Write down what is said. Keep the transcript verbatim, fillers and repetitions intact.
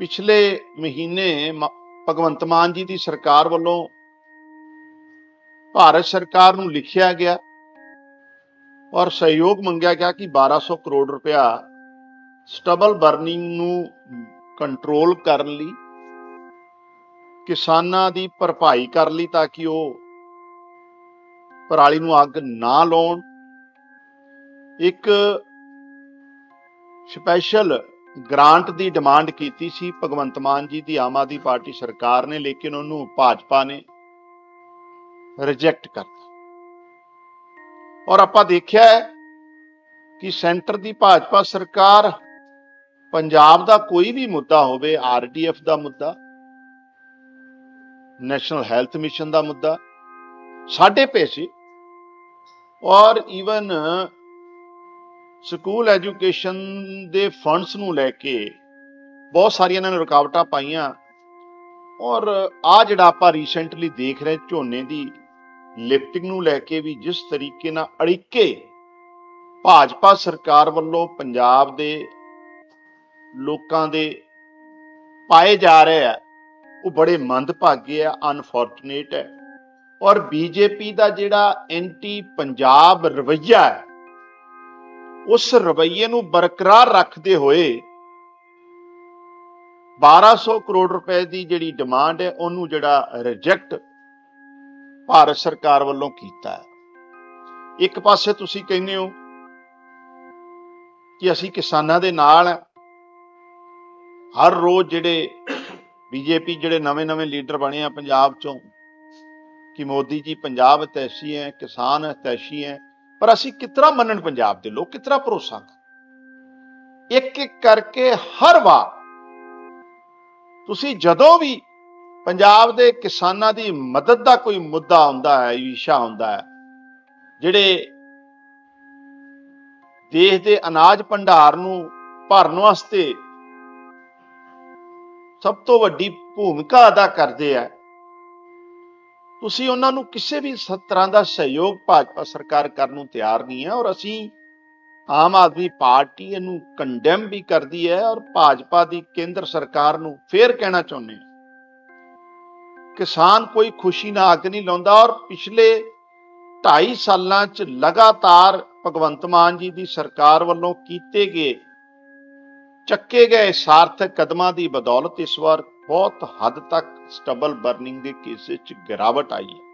पिछले महीने भगवंत मान जी की सरकार वालों भारत सरकार को लिखा गया और सहयोग मंगया गया कि बारह सौ करोड़ रुपया स्टबल बर्निंग नूं कंट्रोल करने ली किसानां दी भरपाई कर ली ताकि वो पराली नूं अग ना लाउण। एक स्पैशल ग्रांट की डिमांड की सी भगवंत मान जी की आम आदमी पार्टी सरकार ने, लेकिन उन्होंने भाजपा ने रिजैक्ट करता। और आपां देखिया है कि सेंटर की भाजपा सरकार पंजाब का कोई भी मुद्दा होवे, आरडीएफ का मुद्दा, नैशनल हैल्थ मिशन का मुद्दा, साढ़े पैसे और ईवन स्कूल एजुकेशन के फंड्स नूं लैके बहुत सारी इन्होंने रुकावटां पाइया। और आ जिहड़ा आपां रीसेंटली देख रहे झोने की लिफ्टिंग नूं लैके भी जिस तरीके नाल अड़िके भाजपा सरकार वल्लों पंजाब दे लोकां दे पाए जा रहे हैं, वो बड़े मंदभागे है, अनफॉर्चुनेट है। और बीजेपी का जिहड़ा एंटी पंजाब रवैया है, उस रवैये नूं बरकरार रखते हुए बारह सौ करोड़ रुपए की जिहड़ी डिमांड है उन्होंने जिहड़ा रिजैक्ट भारत सरकार वालों कीता है। एक पासे तुसीं कहने हो कि असीं किसानां दे नाल हर रोज जिहड़े बीजेपी जिहड़े नवे नवे लीडर बने हैं पंजाब चों कि मोदी जी पंजाब हितैषी है, किसान हितैषी है, पर असीं कितना मनन पंजाब दे लोग, कितना भरोसा कर। एक एक करके हर वार तुसीं जदों भी पंजाब दे किसानां दी मदद दा कोई मुद्दा हुंदा है, इशा हुंदा है, जिहड़े देश दे अनाज भंडार नूं भरन वास्ते सब तो वड्डी भूमिका अदा करदे है, तुसीं उन्हां नूं किसी भी तरह का सहयोग भाजपा सरकार करने नूं तैयार नहीं है। और असीं आम आदमी पार्टी इहनूं कंडैम भी करती है और भाजपा की केंद्र सरकार नूं फिर कहना चाहुंदे हां, किसान कोई खुशी ना अग नहीं लाउंदा। और पिछले ढाई सालां च लगातार भगवंत मान जी की सरकार वल्लों कीते गए चक्के गए सार्थक कदमां की बदौलत इस बार बहुत हद तक स्टबल बर्निंग के केसेस च गिरावट आई है।